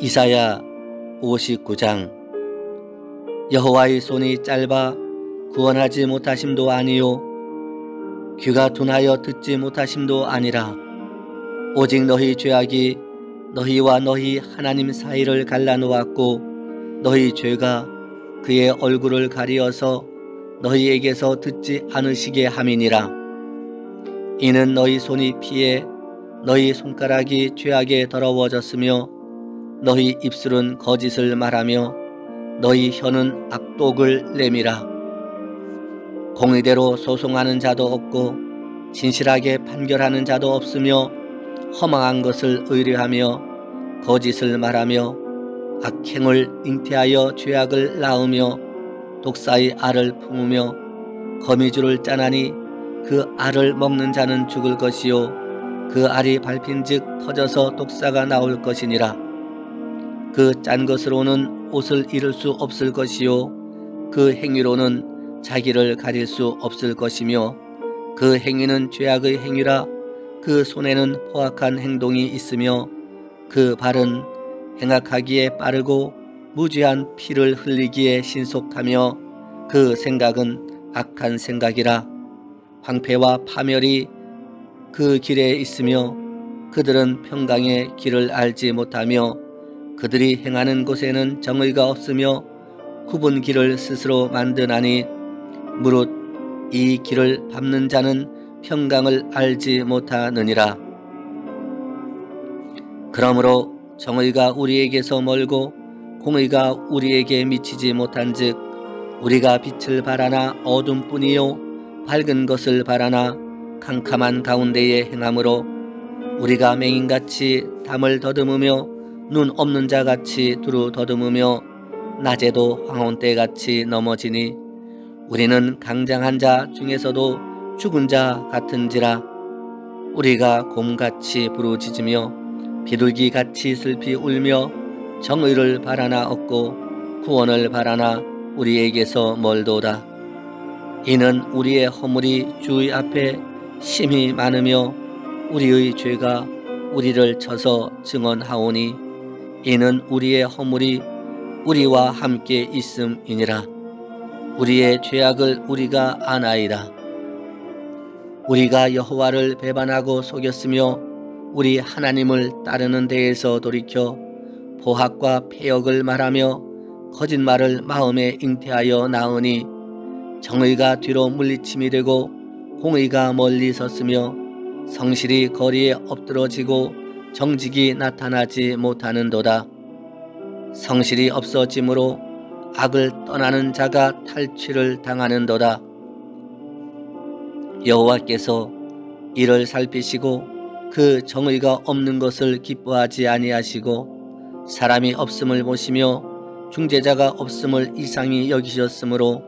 이사야 59장 여호와의 손이 짧아 구원하지 못하심도 아니요 귀가 둔하여 듣지 못하심도 아니라 오직 너희 죄악이 너희와 너희 하나님 사이를 갈라놓았고 너희 죄가 그의 얼굴을 가리어서 너희에게서 듣지 않으시게 함이니라. 이는 너희 손이 피에 너희 손가락이 죄악에 더러워졌으며 너희 입술은 거짓을 말하며 너희 혀는 악독을 내미라. 공의대로 소송하는 자도 없고 진실하게 판결하는 자도 없으며 허망한 것을 의뢰하며 거짓을 말하며 악행을 잉태하여 죄악을 낳으며 독사의 알을 품으며 거미줄을 짜나니 그 알을 먹는 자는 죽을 것이요 그 알이 밟힌즉 터져서 독사가 나올 것이니라. 그 짠 것으로는 옷을 이룰 수 없을 것이요 그 행위로는 자기를 가릴 수 없을 것이며 그 행위는 죄악의 행위라. 그 손에는 포악한 행동이 있으며 그 발은 행악하기에 빠르고 무죄한 피를 흘리기에 신속하며 그 생각은 악한 생각이라. 황폐와 파멸이 그 길에 있으며 그들은 평강의 길을 알지 못하며 그들이 행하는 곳에는 정의가 없으며 굽은 길을 스스로 만드나니 무릇 이 길을 밟는 자는 평강을 알지 못하느니라. 그러므로 정의가 우리에게서 멀고 공의가 우리에게 미치지 못한즉 우리가 빛을 바라나 어둠뿐이요 밝은 것을 바라나 캄캄한 가운데에 행함으로 우리가 맹인같이 담을 더듬으며 눈 없는 자같이 두루 더듬으며 낮에도 황혼때같이 넘어지니 우리는 강장한 자 중에서도 죽은 자 같은지라. 우리가 곰같이 부르짖으며 비둘기같이 슬피 울며 정의를 바라나 얻고 구원을 바라나 우리에게서 멀도다. 이는 우리의 허물이 주의 앞에 심히 많으며 우리의 죄가 우리를 쳐서 증언하오니 이는 우리의 허물이 우리와 함께 있음이니라. 우리의 죄악을 우리가 아나이다. 우리가 여호와를 배반하고 속였으며 우리 하나님을 따르는 데에서 돌이켜 보학과 패역을 말하며 거짓말을 마음에 잉태하여 낳으니 정의가 뒤로 물리침이 되고 공의가 멀리 섰으며 성실이 거리에 엎드러지고 정직이 나타나지 못하는도다. 성실이 없어짐으로 악을 떠나는 자가 탈취를 당하는도다. 여호와께서 이를 살피시고 그 정의가 없는 것을 기뻐하지 아니하시고 사람이 없음을 보시며 중재자가 없음을 이상히 여기셨으므로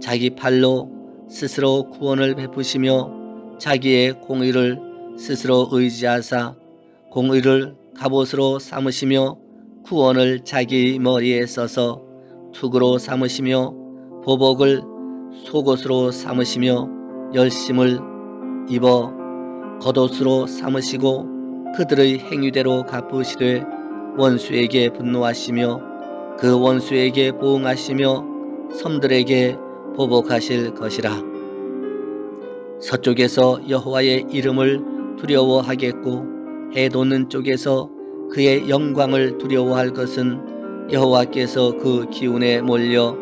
자기 팔로 스스로 구원을 베푸시며 자기의 공의를 스스로 의지하사 공의를 갑옷으로 삼으시며 구원을 자기 머리에 써서 투구로 삼으시며 보복을 속옷으로 삼으시며 열심을 입어 겉옷으로 삼으시고 그들의 행위대로 갚으시되 원수에게 분노하시며 그 원수에게 보응하시며 섬들에게 보복하실 것이라. 서쪽에서 여호와의 이름을 두려워하겠고 해 돋는 쪽에서 그의 영광을 두려워할 것은 여호와께서 그 기운에 몰려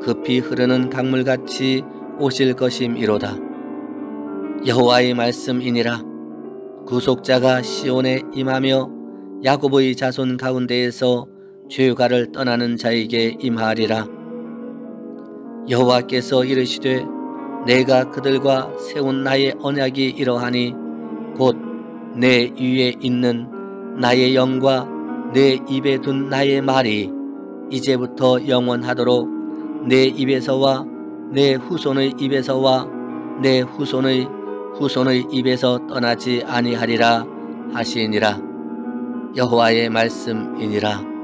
급히 흐르는 강물같이 오실 것임이로다. 여호와의 말씀이니라. 구속자가 시온에 임하며 야곱의 자손 가운데에서 죄가를 떠나는 자에게 임하리라. 여호와께서 이르시되 내가 그들과 세운 나의 언약이 이러하니 곧 내 위에 있는 나의 영과 내 입에 둔 나의 말이 이제부터 영원하도록 내 입에서와 내 후손의 입에서와 내 후손의 후손의 입에서 떠나지 아니하리라 하시니라. 여호와의 말씀이니라.